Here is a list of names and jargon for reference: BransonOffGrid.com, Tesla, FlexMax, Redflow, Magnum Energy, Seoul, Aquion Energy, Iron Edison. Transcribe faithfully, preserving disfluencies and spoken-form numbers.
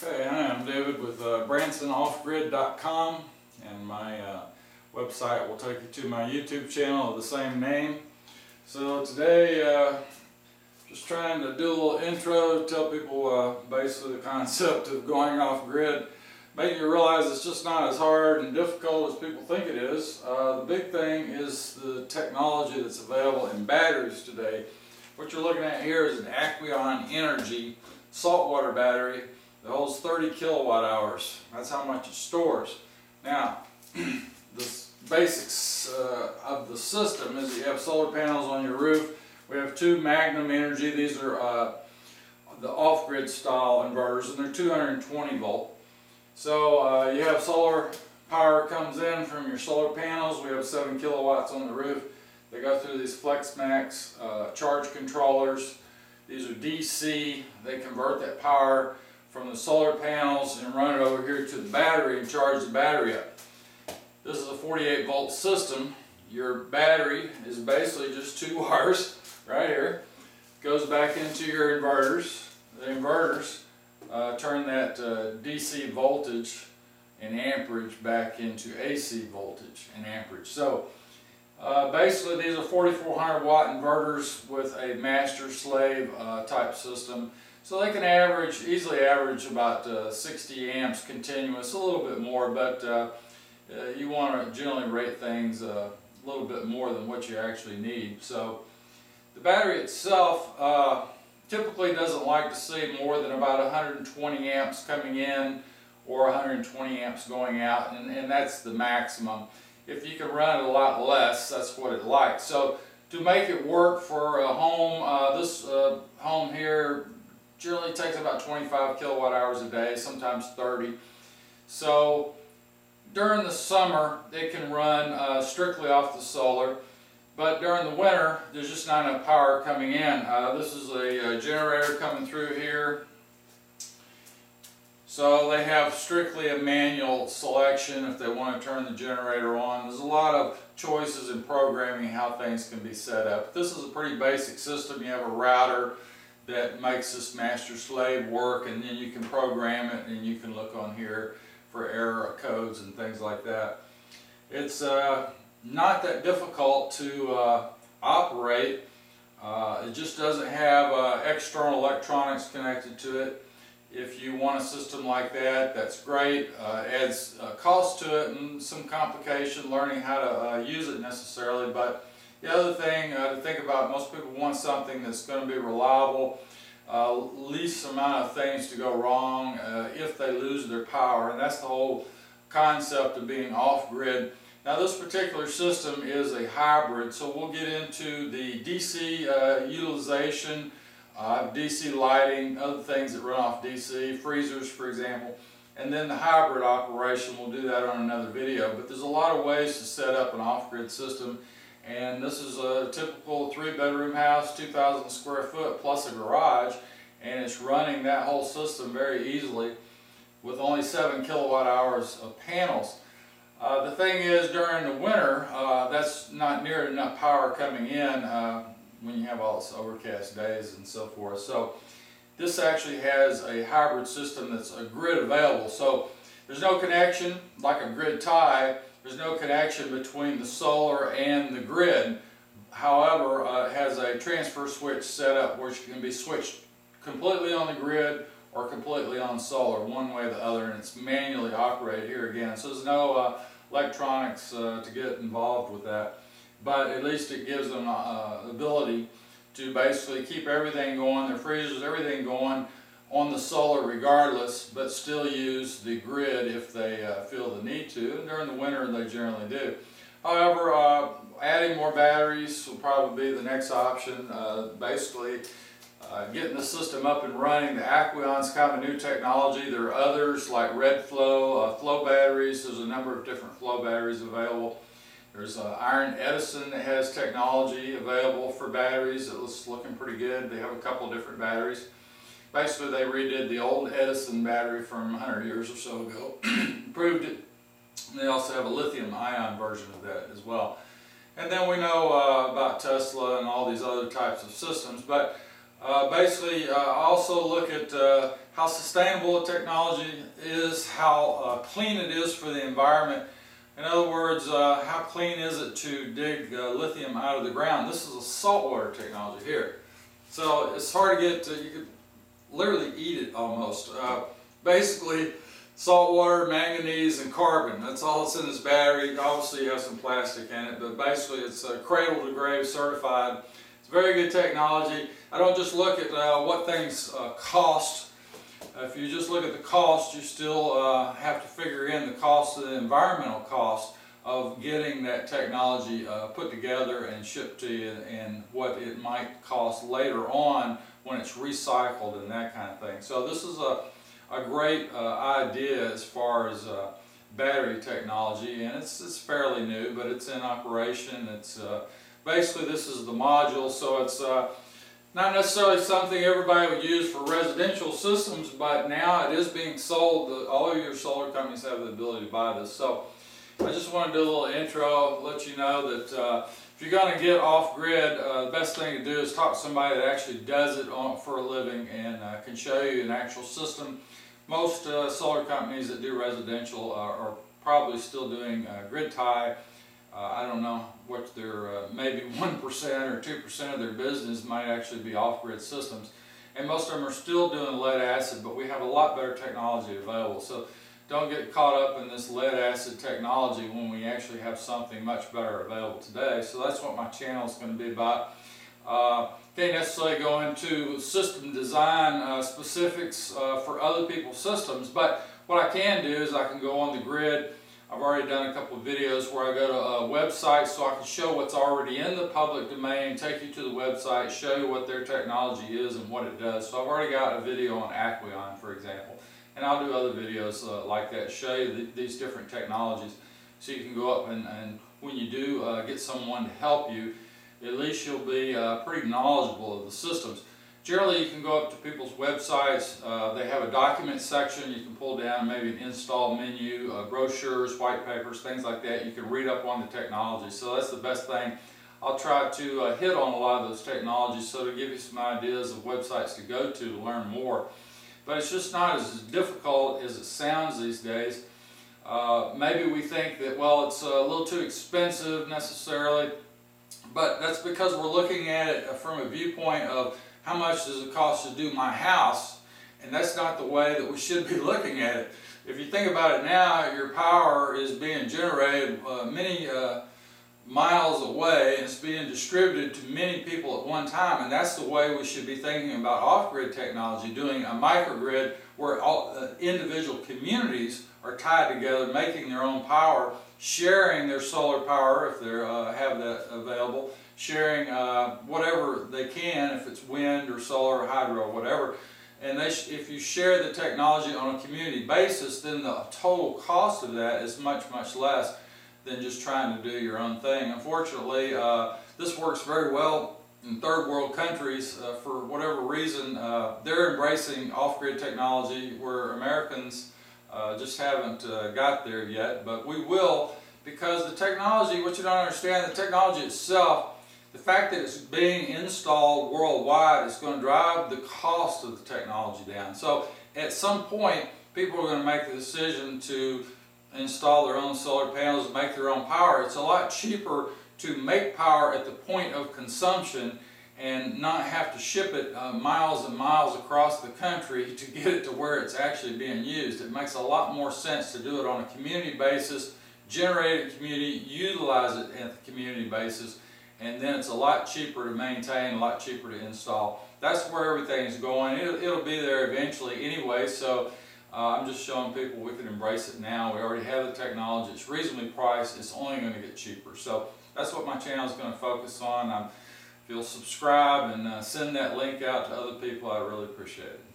Okay, hi, I'm David with uh, Branson Off Grid dot com, and my uh, website will take you to my YouTube channel of the same name. So today, uh, just trying to do a little intro to tell people uh, basically the concept of going off-grid, making you realize it's just not as hard and difficult as people think it is. Uh, the big thing is the technology that's available in batteries today. What you're looking at here is an Aquion Energy saltwater battery that holds thirty kilowatt hours. That's how much it stores. Now, the basics uh, of the system is you have solar panels on your roof. We have two Magnum Energy. These are uh, the off-grid style inverters, and they're two hundred twenty volt. So uh, you have solar power comes in from your solar panels. We have seven kilowatts on the roof. They go through these FlexMax uh, charge controllers. These are D C. They convert that power from the solar panels and run it over here to the battery and charge the battery up. This is a forty-eight volt system. Your battery is basically just two wires right here. Goes back into your inverters. The inverters uh, turn that uh, D C voltage and amperage back into A C voltage and amperage. So, Uh, basically, these are forty-four hundred watt inverters with a master-slave uh, type system, so they can average, easily average about uh, sixty amps continuous, a little bit more, but uh, uh, you want to generally rate things uh, a little bit more than what you actually need. So the battery itself uh, typically doesn't like to see more than about one hundred twenty amps coming in or one hundred twenty amps going out, and, and that's the maximum. If you can run it a lot less, that's what it likes. So to make it work for a home, uh, this uh, home here generally takes about twenty-five kilowatt hours a day, sometimes thirty. So during the summer, it can run uh, strictly off the solar, but during the winter, there's just not enough power coming in. Uh, this is a, a generator coming through here. So they have strictly a manual selection if they want to turn the generator on. There's a lot of choices in programming how things can be set up. This is a pretty basic system. You have a router that makes this master-slave work, and then you can program it, and you can look on here for error codes and things like that. It's uh, not that difficult to uh, operate. Uh, it just doesn't have uh, external electronics connected to it. If you want a system like that, that's great. Uh, adds uh, cost to it and some complication learning how to uh, use it necessarily. But the other thing uh, to think about, most people want something that's going to be reliable, uh, least amount of things to go wrong uh, if they lose their power. And that's the whole concept of being off-grid. Now this particular system is a hybrid, so we'll get into the D C uh, utilization, Uh, D C lighting, other things that run off D C, freezers for example, and then the hybrid operation. We'll do that on another video, but there's a lot of ways to set up an off-grid system, and this is a typical three-bedroom house, two thousand square foot plus a garage, and it's running that whole system very easily with only seven kilowatt hours of panels. Uh, the thing is, during the winter, uh, that's not near enough power coming in uh, when you have all this overcast days and so forth. So this actually has a hybrid system that's a grid available. So there's no connection, like a grid tie, there's no connection between the solar and the grid. However, uh, it has a transfer switch set up which can be switched completely on the grid or completely on solar, one way or the other, and it's manually operated here again. So there's no uh, electronics uh, to get involved with that. But at least it gives them the uh, ability to basically keep everything going, their freezers, everything going on the solar regardless, but still use the grid if they uh, feel the need to. And during the winter, they generally do. However, uh, adding more batteries will probably be the next option. Uh, basically, uh, getting the system up and running. The Aquion's kind of new technology. There are others like Redflow, uh, flow batteries. There's a number of different flow batteries available. There's uh, Iron Edison that has technology available for batteries. It's looking pretty good. They have a couple different batteries. Basically, they redid the old Edison battery from one hundred years or so ago, improved it. And they also have a lithium ion version of that as well. And then we know uh, about Tesla and all these other types of systems. But Uh, basically, uh, also look at uh, how sustainable the technology is, how uh, clean it is for the environment. In other words, uh, how clean is it to dig uh, lithium out of the ground? This is a saltwater technology here. So it's hard to get to, you could literally eat it almost. Uh, basically, saltwater, manganese, and carbon. That's all that's in this battery. Obviously, you have some plastic in it, but basically it's uh, cradle to grave certified. It's very good technology. I don't just look at uh, what things uh, cost. If you just look at the cost, you still uh, have to figure in the cost of the environmental cost of getting that technology uh, put together and shipped to you, and what it might cost later on when it's recycled and that kind of thing. So this is a, a great uh, idea as far as uh, battery technology, and it's, it's fairly new, but it's in operation. It's uh, basically, this is the module, so it's uh, not necessarily something everybody would use for residential systems, but now it is being sold. All your solar companies have the ability to buy this. So I just want to do a little intro, let you know that uh, if you're going to get off-grid, uh, the best thing to do is talk to somebody that actually does it on, for a living, and uh, can show you an actual system. Most uh, solar companies that do residential are, are probably still doing uh, grid tie. Uh, I don't know what their, uh, maybe one percent or two percent of their business might actually be off-grid systems. And most of them are still doing lead acid, but we have a lot better technology available. So don't get caught up in this lead acid technology when we actually have something much better available today. So that's what my channel is going to be about. Uh, can't necessarily go into system design uh, specifics uh, for other people's systems, but what I can do is I can go on the grid. I've already done a couple of videos where I go to uh, websites so I can show what's already in the public domain, take you to the website, show you what their technology is and what it does. So I've already got a video on Aquion, for example, and I'll do other videos uh, like that, show you th these different technologies, so you can go up and, and when you do uh, get someone to help you, at least you'll be uh, pretty knowledgeable of the systems. Generally, you can go up to people's websites. Uh, they have a document section. You can pull down maybe an install menu, uh, brochures, white papers, things like that. You can read up on the technology. So that's the best thing. I'll try to uh, hit on a lot of those technologies, so to give you some ideas of websites to go to to learn more. But it's just not as difficult as it sounds these days. Uh, maybe we think that, well, it's a little too expensive necessarily, but that's because we're looking at it from a viewpoint of how much does it cost to do my house? And that's not the way that we should be looking at it. If you think about it now, your power is being generated uh, many uh, miles away, and it's being distributed to many people at one time, and that's the way we should be thinking about off-grid technology, doing a microgrid where all, uh, individual communities are tied together, making their own power, sharing their solar power if they uh, have that available, sharing uh, whatever they can, if it's wind or solar or hydro or whatever. And they sh if you share the technology on a community basis, then the total cost of that is much, much less than just trying to do your own thing. Unfortunately, uh, this works very well in third world countries. Uh, for whatever reason, uh, they're embracing off-grid technology where Americans uh, just haven't uh, got there yet, but we will, because the technology, what you don't understand, the technology itself, the fact that it's being installed worldwide is going to drive the cost of the technology down. So at some point, people are going to make the decision to install their own solar panels, make their own power. It's a lot cheaper to make power at the point of consumption and not have to ship it uh, miles and miles across the country to get it to where it's actually being used. It makes a lot more sense to do it on a community basis, generate it in community, utilize it at the community basis, and then it's a lot cheaper to maintain, a lot cheaper to install. That's where everything's going. It'll, it'll be there eventually anyway, so uh, I'm just showing people we can embrace it now. We already have the technology. It's reasonably priced. It's only going to get cheaper. So that's what my channel is going to focus on. I'm, if you'll subscribe and uh, send that link out to other people, I really appreciate it.